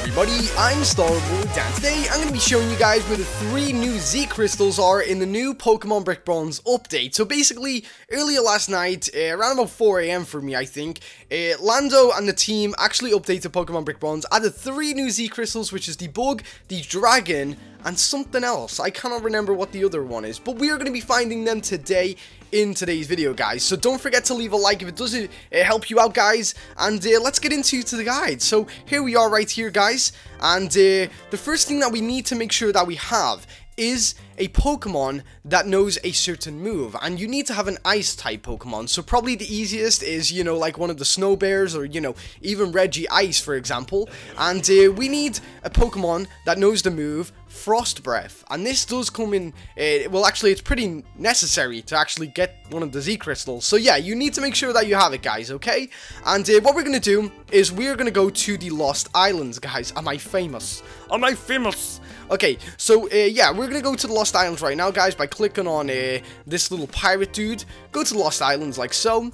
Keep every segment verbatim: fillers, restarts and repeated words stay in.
everybody, I'm Starable, and today I'm going to be showing you guys where the three new Z-Crystals are in the new Pokemon Brick Bronze update. So basically, earlier last night, uh, around about four A M for me I think, uh, Lando and the team actually updated Pokemon Brick Bronze, added three new Z-Crystals, which is the Bug, the Dragon, and something else. I cannot remember what the other one is, but we are going to be finding them today in today's video, guys. So don't forget to leave a like if it does it, it help you out, guys, and uh, let's get into to the guide. So here we are right here, guys, and uh, the first thing that we need to make sure that we have is a Pokemon that knows a certain move, and you need to have an ice type Pokemon. So probably the easiest is, you know, like one of the snow bears, or, you know, even Regice, for example. And uh, we need a Pokemon that knows the move Frost Breath, and this does come in, uh, well, actually it's pretty necessary to actually get one of the Z crystals. So yeah, you need to make sure that you have it, guys, okay? And uh, what we're gonna do is we're gonna go to the Lost Islands, guys. Am I famous? Am I famous? Okay, so uh, yeah, we're gonna go to the Lost Islands right now, guys, by clicking on uh, this little pirate dude. Go to the Lost Islands like so.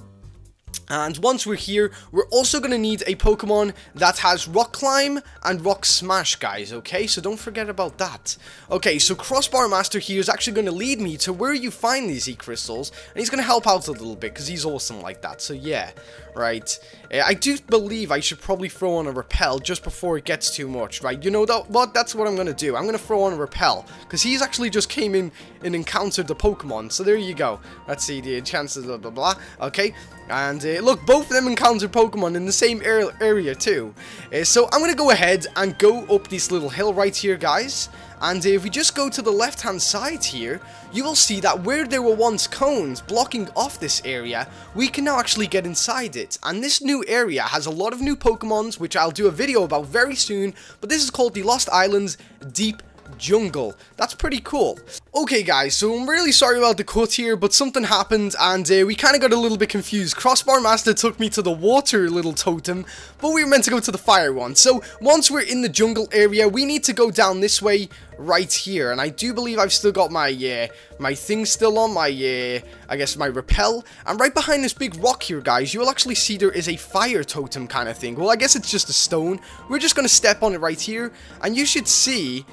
And once we're here, we're also going to need a Pokemon that has Rock Climb and Rock Smash, guys, okay? So don't forget about that. Okay, so Crossbar Master here is actually going to lead me to where you find these Z-Crystals, and he's going to help out a little bit, because he's awesome like that, so yeah, right. Uh, I do believe I should probably throw on a Repel just before it gets too much, right? You know that, what? That's what I'm going to do. I'm going to throw on a Repel, because he's actually just came in and encountered the Pokemon, so there you go. Let's see, the chances, blah, blah, blah, okay? And uh, look, both of them encounter Pokemon in the same area too. Uh, so I'm going to go ahead and go up this little hill right here, guys. And uh, if we just go to the left-hand side here, you will see that where there were once cones blocking off this area, we can now actually get inside it. And this new area has a lot of new Pokemons, which I'll do a video about very soon. But this is called the Lost Islands Deep Jungle. That's pretty cool. Okay, guys, so I'm really sorry about the cut here, but something happened, and uh, we kind of got a little bit confused. Crossbar Master took me to the water little totem, but we were meant to go to the fire one. So once we're in the jungle area, we need to go down this way right here, and I do believe I've still got my uh, my thing still on, my uh, I guess my repel. And right behind this big rock here, guys, you will actually see there is a fire totem kind of thing. Well, I guess it's just a stone. We're just going to step on it right here, and you should see,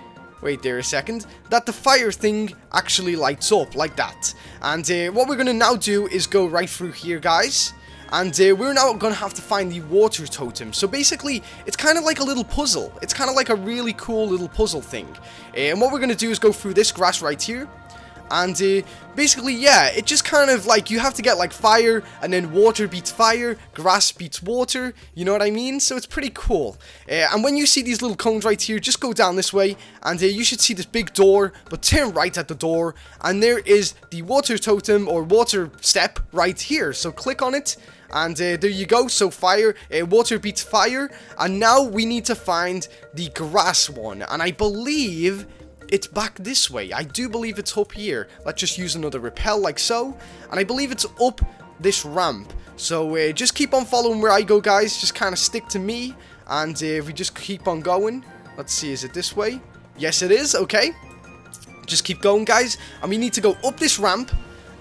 wait there a second, that the fire thing actually lights up like that. And uh, what we're going to now do is go right through here, guys. And uh, we're now going to have to find the water totem. So basically, it's kind of like a little puzzle. It's kind of like a really cool little puzzle thing. Uh, and what we're going to do is go through this grass right here. And uh, basically, yeah, it just kind of like, you have to get like fire, and then water beats fire, grass beats water, you know what I mean? So it's pretty cool. Uh, and when you see these little cones right here, just go down this way, and uh, you should see this big door, but turn right at the door, and there is the water totem, or water step, right here. So click on it, and uh, there you go. So fire, uh, water beats fire, and now we need to find the grass one, and I believe it's back this way. I do believe it's up here. Let's just use another repel like so. And I believe it's up this ramp. So uh, just keep on following where I go, guys. Just kind of stick to me. And uh, if we just keep on going. Let's see, is it this way? Yes, it is. Okay. Just keep going, guys. And we need to go up this ramp.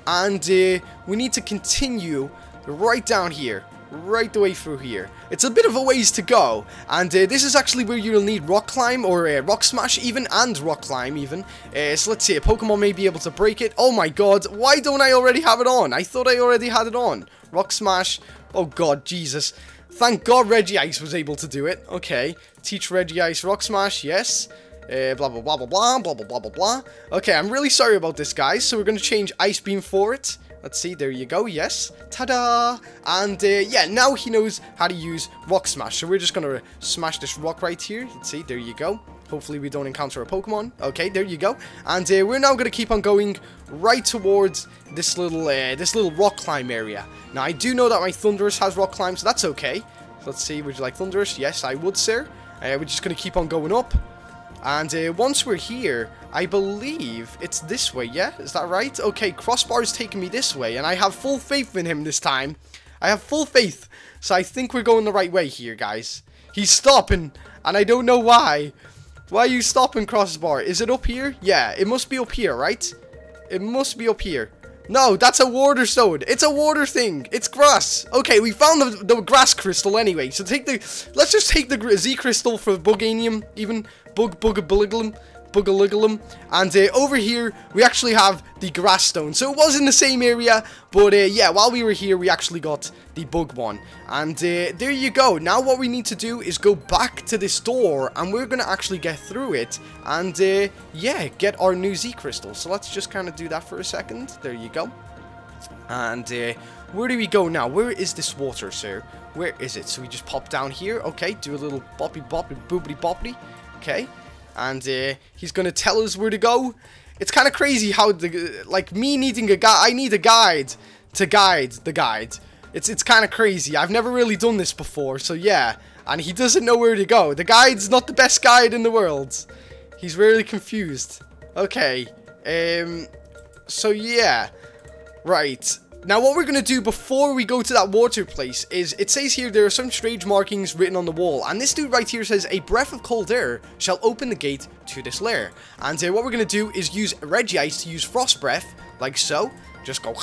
And uh, we need to continue right down here. Right the way through here. It's a bit of a ways to go, and uh, this is actually where you'll need Rock Climb, or uh, Rock Smash even, and Rock Climb even. Uh, so let's see, a Pokemon may be able to break it. Oh my god, why don't I already have it on? I thought I already had it on. Rock Smash, oh god, Jesus. Thank god Regice was able to do it. Okay, teach Regice Rock Smash, yes. Uh, blah, blah, blah, blah, blah, blah, blah, blah, blah. Okay, I'm really sorry about this, guys, so we're going to change Ice Beam for it. Let's see, there you go, yes, ta-da, and uh, yeah, now he knows how to use Rock Smash, so we're just gonna smash this rock right here. Let's see, there you go, hopefully we don't encounter a Pokemon. Okay, there you go, and uh, we're now gonna keep on going right towards this little, uh, this little rock climb area. Now, I do know that my Thundurus has rock climb, so that's okay. Let's see, would you like Thundurus? Yes, I would, sir. Uh, we're just gonna keep on going up. And uh, once we're here, I believe it's this way, yeah? Is that right? Okay, Crossbar's taking me this way, and I have full faith in him this time. I have full faith. So I think we're going the right way here, guys. He's stopping, and I don't know why. Why are you stopping, Crossbar? Is it up here? Yeah, it must be up here, right? It must be up here. No, that's a water stone. It's a water thing. It's grass. Okay, we found the, the grass crystal anyway. So take the... Let's just take the Z-Crystal for Buganium, even. Bug, bug, buliglum. Bugaligalum, and uh, over here we actually have the grass stone, so it was in the same area, but uh, yeah, while we were here we actually got the bug one, and uh, there you go. Now what we need to do is go back to this door, and we're gonna actually get through it, and uh, yeah, get our new Z-Crystal. So let's just kind of do that for a second. There you go. And uh, where do we go now? Where is this water, sir? Where is it? So we just pop down here. Okay, do a little boppy boppy boobity boppity. Okay. And uh, he's going to tell us where to go. It's kind of crazy how, the, like, me needing a guide, I need a guide to guide the guide. It's it's kind of crazy. I've never really done this before, so yeah. And he doesn't know where to go. The guide's not the best guide in the world. He's really confused. Okay. Um. So, yeah. Right. Now, what we're going to do before we go to that water place is, it says here there are some strange markings written on the wall. And this dude right here says, a breath of cold air shall open the gate to this lair. And uh, what we're going to do is use Regice to use Frost Breath, like so. Just go,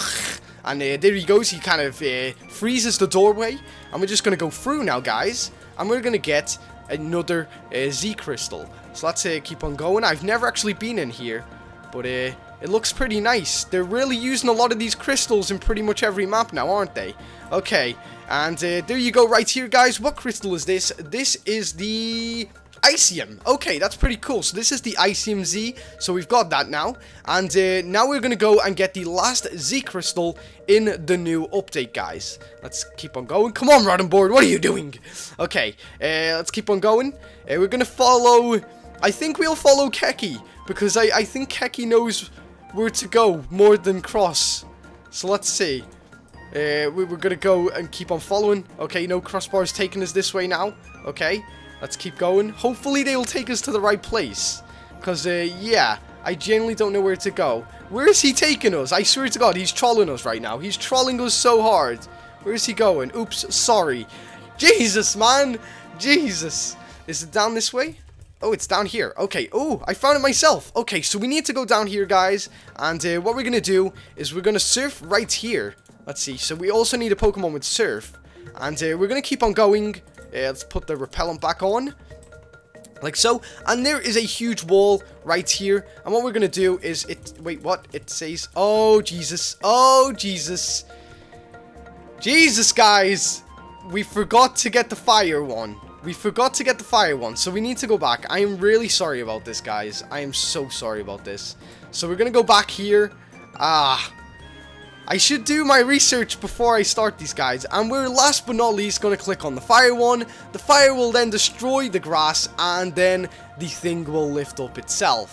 and uh, there he goes. He kind of uh, freezes the doorway. And we're just going to go through now, guys. And we're going to get another uh, Z-Crystal. So let's uh, keep on going. I've never actually been in here, but... Uh, It looks pretty nice. They're really using a lot of these crystals in pretty much every map now, aren't they? Okay, and uh, there you go right here, guys. What crystal is this? This is the Iceum. Okay, that's pretty cool. So this is the Iceum Z. So we've got that now. And uh, now we're going to go and get the last Z-Crystal in the new update, guys. Let's keep on going. Come on, Rotten Board. What are you doing? Okay, uh, let's keep on going. Uh, we're going to follow... I think we'll follow Keki. Because I, I think Keki knows... where to go more than Cross. So let's see. Uh, we, we're gonna go and keep on following. Okay, no, Crossbar's taking us this way now. Okay, let's keep going. Hopefully they'll take us to the right place, because uh, yeah, I genuinely don't know where to go. Where is he taking us? I swear to God, he's trolling us right now. He's trolling us so hard. Where is he going? Oops, sorry. Jesus, man. Jesus. Is it down this way? Oh, it's down here. Okay. Oh, I found it myself. Okay, so we need to go down here, guys. And uh, what we're going to do is we're going to surf right here. Let's see. So we also need a Pokemon with surf. And uh, we're going to keep on going. Uh, let's put the repellent back on. Like so. And there is a huge wall right here. And what we're going to do is it... Wait, what? It says... Oh, Jesus. Oh, Jesus. Jesus, guys. We forgot to get the fire one. We forgot to get the fire one, so we need to go back. I am really sorry about this, guys. I am so sorry about this. So we're going to go back here. Ah. I should do my research before I start these, guys. And we're, last but not least, going to click on the fire one. The fire will then destroy the grass, and then the thing will lift up itself.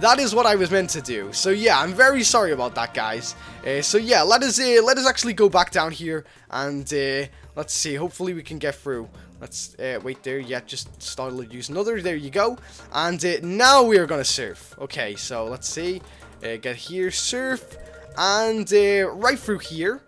That is what I was meant to do. So yeah, I'm very sorry about that, guys. Uh, so yeah, let us uh, let us actually go back down here, and uh, let's see. Hopefully we can get through. Let's uh, wait there. Yeah, just started use another. There you go. And uh, now we are gonna surf. Okay, so let's see. Uh, get here, surf, and uh, right through here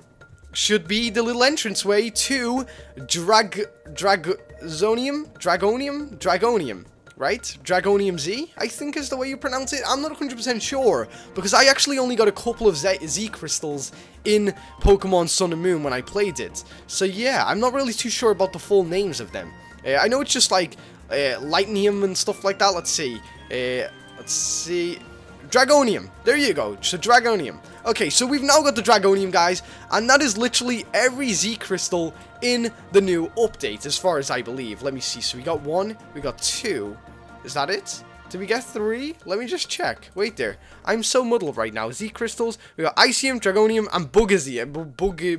should be the little entranceway to drag Dragonium, Dragonium, Dragonium. Right? Dragonium Z, I think is the way you pronounce it. I'm not one hundred percent sure, because I actually only got a couple of Z-Crystals in Pokemon Sun and Moon when I played it. So yeah, I'm not really too sure about the full names of them. Uh, I know it's just like uh, Lightnium and stuff like that. Let's see. Uh, let's see. Dragonium. There you go. So Dragonium. Okay, so we've now got the Dragonium, guys. And that is literally every Z-Crystal in the new update, as far as I believe. Let me see. So we got one. We got two. Is that it? Did we get three? Let me just check. Wait there. I'm so muddled right now. Z-Crystals. We got Iceum, Dragonium, and Buganium.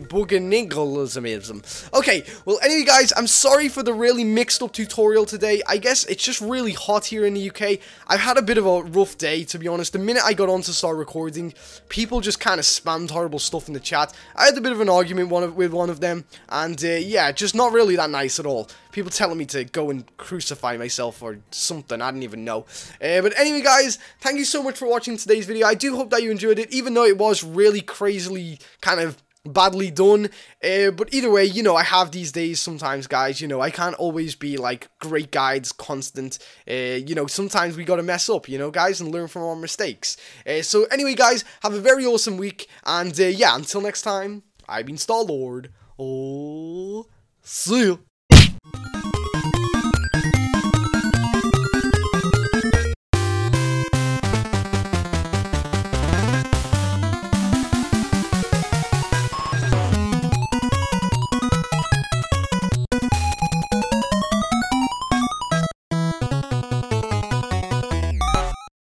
Buganigalismism. Okay. Well, anyway, guys, I'm sorry for the really mixed up tutorial today. I guess it's just really hot here in the U K. I've had a bit of a rough day, to be honest. The minute I got on to start recording, people just kind of spammed horrible stuff in the chat. I had a bit of an argument one of, with one of them. And, uh, yeah, just not really that nice at all. People telling me to go and crucify myself or something. I didn't even know. Uh, but anyway, guys, thank you so much for watching today's video. I do hope that you enjoyed it, even though it was really crazily kind of badly done, uh, but either way, you know, I have these days sometimes, guys. You know, I can't always be like great guides constant, uh, you know, sometimes we gotta mess up, you know, guys, and learn from our mistakes. Uh, so anyway, guys, have a very awesome week, and uh, yeah, until next time, I've been Star Lord. Oh, see ya.